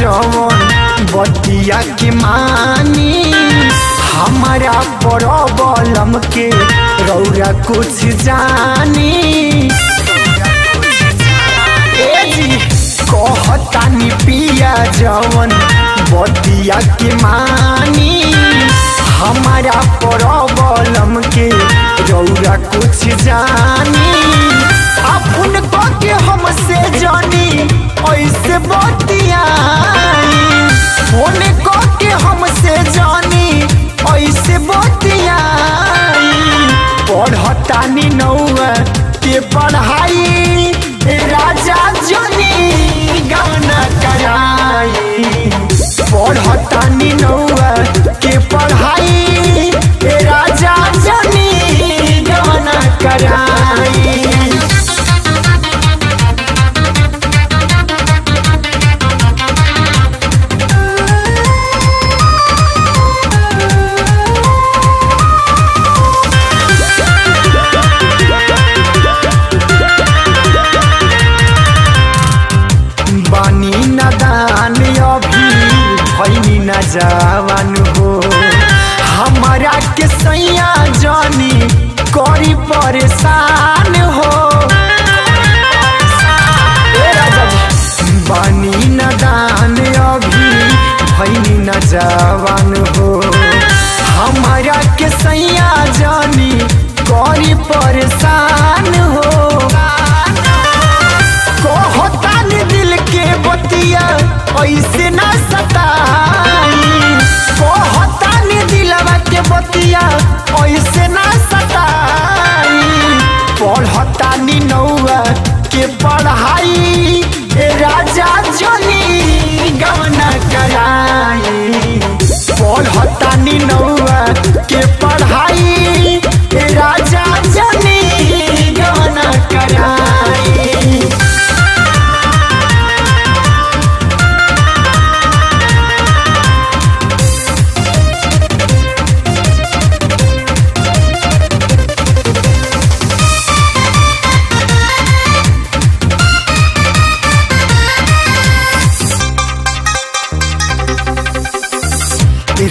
जवन बतिया के मानी हमारा बड़ो बलम के रौरा कुछ जानी। कहतानी पिया जवन बतिया के मानी हमारा परबलम के रौरा कुछ जानी। अपन के हमसे जानी ऐसे बतिया होने के हमसे जानी ऐसे बतिया। पढ़तानी नौआ के पढ़ाई राजा जनी गाना कराई। पढ़तानी नौआ के पढ़ाई राजा जनी गाना कराई। जवान हो हमारा के सैया जानी करी परेशान हो। बनी नदान अभी भैनी न जवान हो हमारा के सैया जानी करी परेशान हो। कहतानी दिल के बतिया ऐसे ना सता बतिया ऐसे ना सताई। पढ़तानी नौआ के पढ़ाई राजा जनी गाना कराई। पढ़तानी नौआ के पढ़ाई राजा जनी गाना कराई।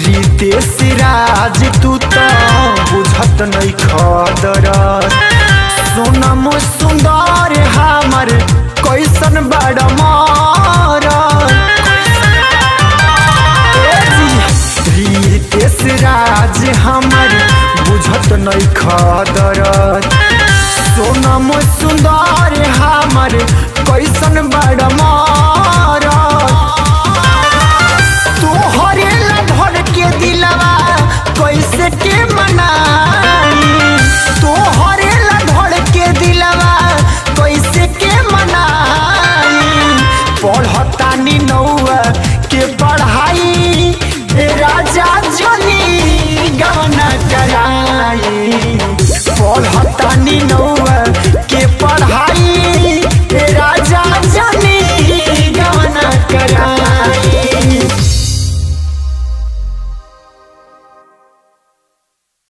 रितेश राज तू तो बुझत नहीं खदर सोनम सुंदर हमर कैसन बड़ मां।